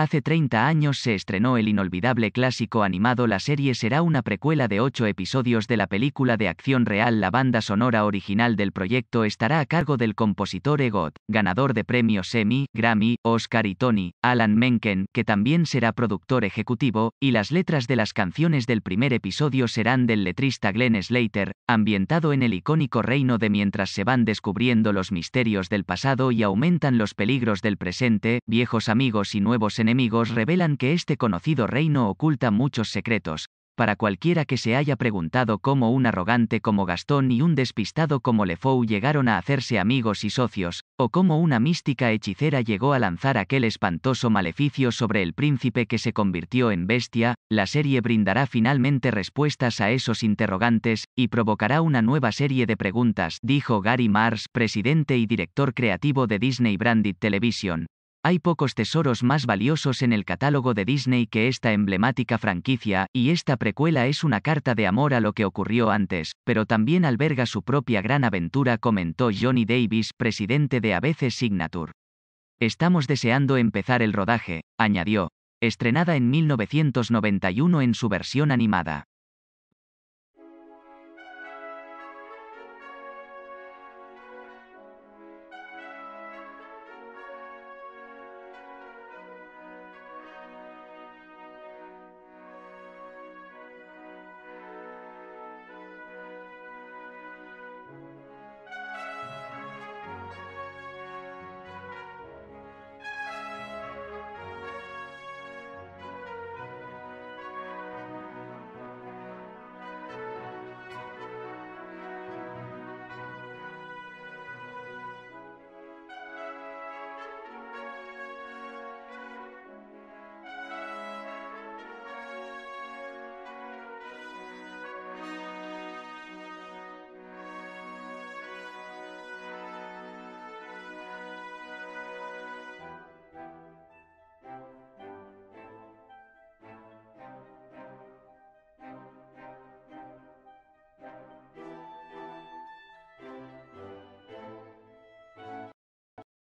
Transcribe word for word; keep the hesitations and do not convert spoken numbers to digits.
Hace treinta años se estrenó el inolvidable clásico animado. La serie será una precuela de ocho episodios de la película de acción real. La banda sonora original del proyecto estará a cargo del compositor EGOT, ganador de premios Emmy, Grammy, Oscar y Tony, Alan Menken, que también será productor ejecutivo, y las letras de las canciones del primer episodio serán del letrista Glenn Slater, ambientado en el icónico reino de mientras se van descubriendo los misterios del pasado y aumentan los peligros del presente, viejos amigos y nuevos enemigos revelan que este conocido reino oculta muchos secretos. Para cualquiera que se haya preguntado cómo un arrogante como Gastón y un despistado como Lefou llegaron a hacerse amigos y socios, o cómo una mística hechicera llegó a lanzar aquel espantoso maleficio sobre el príncipe que se convirtió en bestia, la serie brindará finalmente respuestas a esos interrogantes, y provocará una nueva serie de preguntas, dijo Gary Marsh, presidente y director creativo de Disney Branded Television. Hay pocos tesoros más valiosos en el catálogo de Disney que esta emblemática franquicia, y esta precuela es una carta de amor a lo que ocurrió antes, pero también alberga su propia gran aventura, comentó Johnny Davis, presidente de A B C Signature. Estamos deseando empezar el rodaje, añadió, estrenada en mil novecientos noventa y uno en su versión animada.